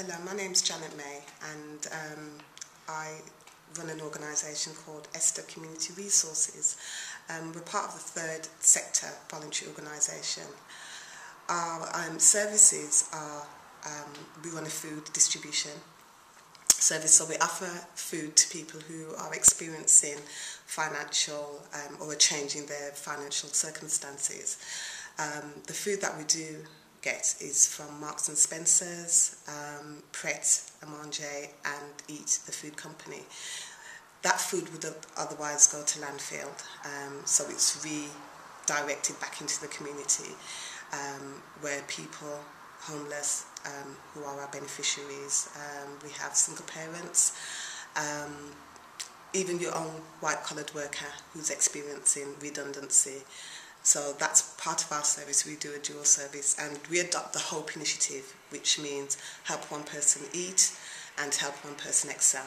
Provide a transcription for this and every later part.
Hello, my name's Janet May, and I run an organisation called Esther Community Resources. We're part of the third sector voluntary organisation. Our services are, we run a food distribution service, so we offer food to people who are experiencing financial or are changing their financial circumstances. The food that we do get is from Marks and Spencers, Pret, Amanger and Eat, the food company. That food would otherwise go to landfill, so it's redirected back into the community where people, homeless, who are our beneficiaries, we have single parents, even your own white-collared worker who's experiencing redundancy. So that's part of our service. We do a dual service and we adopt the Hope initiative, which means help one person eat and help one person excel.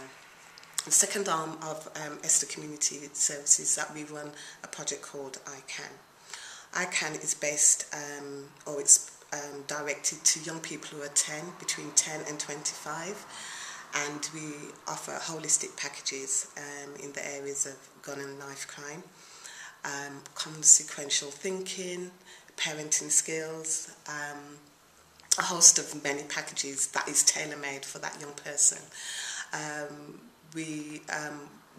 The second arm of Esther Community Services that we run a project called I Can. I Can is based, or it's directed to young people who are between 10 and 25. And we offer holistic packages in the areas of gun and knife crime, consequential thinking, parenting skills, a host of many packages that is tailor-made for that young person. We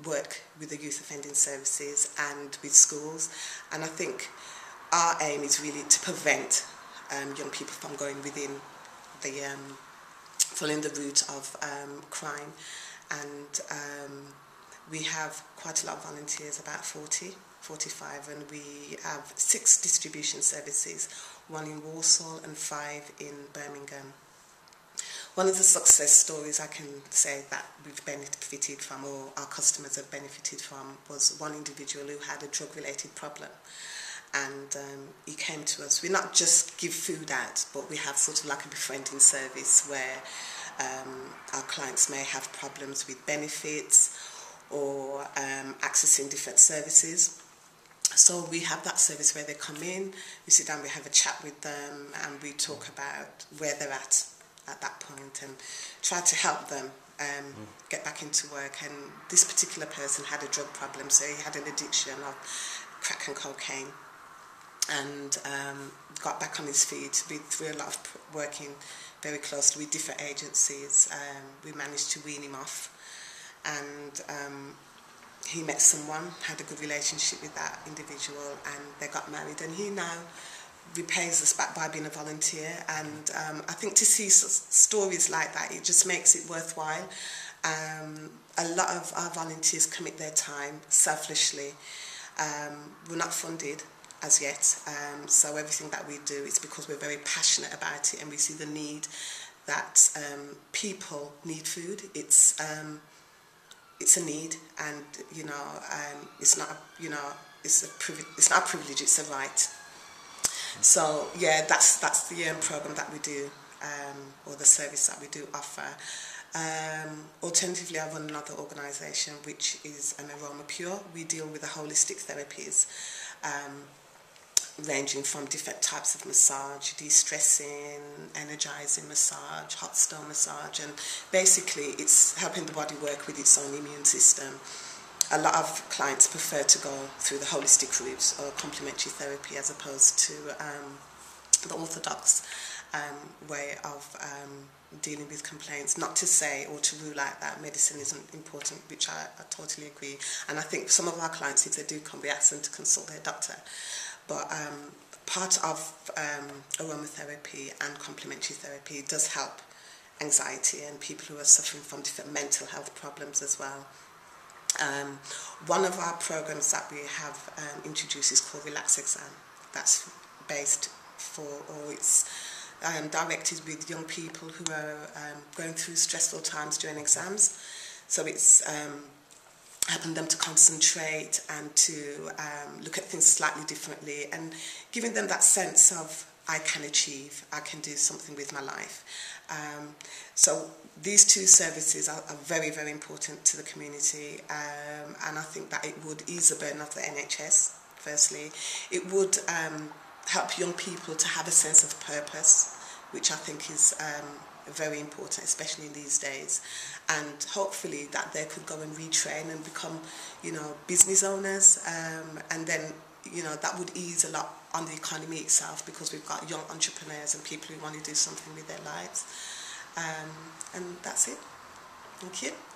work with the youth offending services and with schools, and I think our aim is really to prevent young people from going within the, following the route of crime. And we have quite a lot of volunteers, about 40, 45, and we have 6 distribution services, 1 in Walsall and 5 in Birmingham. One of the success stories I can say that we've benefited from, or our customers have benefited from, was one individual who had a drug-related problem, and he came to us. We not just give food out, but we have sort of like a befriending service where our clients may have problems with benefits or accessing different services. So we have that service where they come in, we sit down, we have a chat with them, and we talk about where they're at that point and try to help them get back into work. And this particular person had a drug problem, so he had an addiction of crack and cocaine, and got back on his feet through a lot of working very closely with different agencies. We managed to wean him off, and he met someone, had a good relationship with that individual, and they got married, and he now repays us back by being a volunteer. And I think to see stories like that, it just makes it worthwhile. A lot of our volunteers commit their time selflessly. We're not funded as yet, so everything that we do is because we're very passionate about it, and we see the need that people need food. It's a need, and you know, it's not a, you know, it's a privilege. It's not a privilege; it's a right. So yeah, that's the program that we do, or the service that we do offer. Alternatively, I run another organisation which is an Aroma Pure. We deal with the holistic therapies, ranging from different types of massage, de-stressing, energising massage, hot stone massage, and basically it's helping the body work with its own immune system. A lot of clients prefer to go through the holistic routes or complementary therapy as opposed to the orthodox way of dealing with complaints. Not to say or to rule out that medicine isn't important, which I totally agree, and I think some of our clients, if they do come, we ask them to consult their doctor. But part of aromatherapy and complementary therapy does help anxiety and people who are suffering from different mental health problems as well. One of our programs that we have introduced is called Relax Exam. That's based for, or it's directed with young people who are going through stressful times during exams. So it's helping them to concentrate and to look at things slightly differently, and giving them that sense of I can achieve, I can do something with my life. So these two services are very, very important to the community, and I think that it would ease the burden of the NHS, firstly. It would help young people to have a sense of purpose which I think is very important, especially in these days. And hopefully that they could go and retrain and become, you know, business owners, and then, you know, that would ease a lot on the economy itself, because we've got young entrepreneurs and people who want to do something with their lives. And that's it. Thank you.